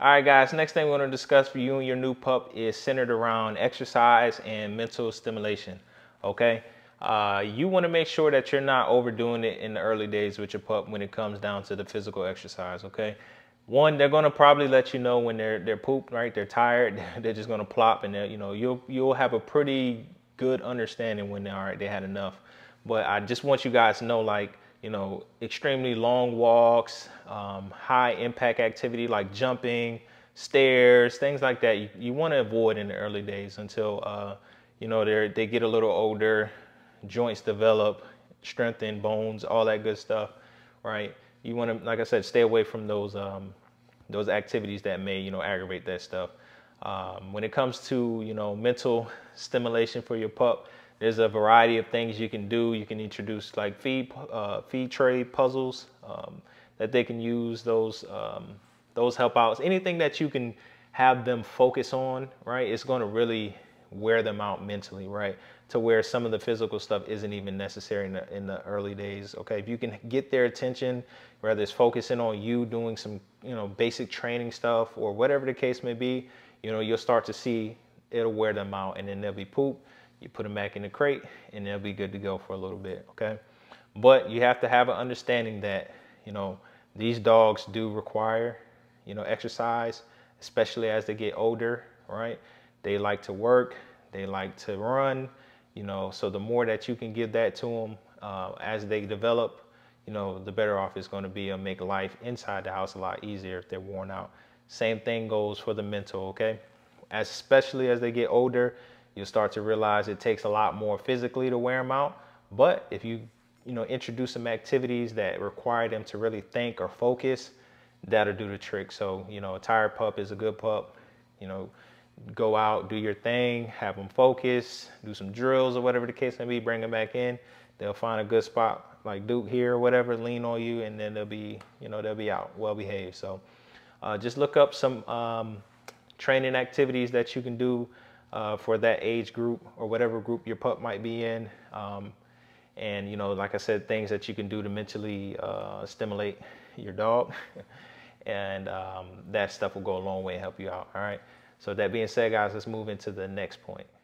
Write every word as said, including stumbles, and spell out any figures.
All right, guys, next thing we're going to discuss for you and your new pup is centered around exercise and mental stimulation, okay? Uh, you want to make sure that you're not overdoing it in the early days with your pup when it comes down to the physical exercise, okay? One, they're going to probably let you know when they're they're pooped, right? They're tired, they're just going to plop, and you know, you'll, you'll have a pretty good understanding when they're all right, they had enough. But I just want you guys to know, like, you know, extremely long walks, um, high impact activity like jumping, stairs, things like that, you, you want to avoid in the early days until, uh, you know, they're, they get a little older, joints develop, strengthen, bones, all that good stuff, right? You want to, like I said, stay away from those, um, those activities that may, you know, aggravate that stuff. Um, when it comes to, you know, mental stimulation for your pup, there's a variety of things you can do. You can introduce like feed, uh, feed tray puzzles um, that they can use. Those um, those help outs. Anything that you can have them focus on, right? It's going to really wear them out mentally, right? To where some of the physical stuff isn't even necessary in the, in the early days. Okay, if you can get their attention, whether it's focusing on you doing some, you know, basic training stuff or whatever the case may be, you know, you'll start to see it'll wear them out, and then they'll be pooped. You put them back in the crate and they'll be good to go for a little bit, okay? But you have to have an understanding that, you know, these dogs do require, you know, exercise, especially as they get older, right? They like to work, they like to run, you know, so the more that you can give that to them uh, as they develop, you know, the better off it's going to be. It'll make life inside the house a lot easier if they're worn out. Same thing goes for the mental, okay? As, especially as they get older, you'll start to realize it takes a lot more physically to wear them out. But if you, you know, introduce some activities that require them to really think or focus, that'll do the trick. So, you know, a tired pup is a good pup. You know, go out, do your thing, have them focus, do some drills or whatever the case may be, bring them back in. They'll find a good spot like Duke here or whatever, lean on you, and then they'll be, you know, they'll be out, well behaved. So uh, just look up some um, training activities that you can do Uh, for that age group or whatever group your pup might be in. Um, and, you know, like I said, things that you can do to mentally uh, stimulate your dog. and um, that stuff will go a long way and help you out, all right? So that being said, guys, let's move into the next point.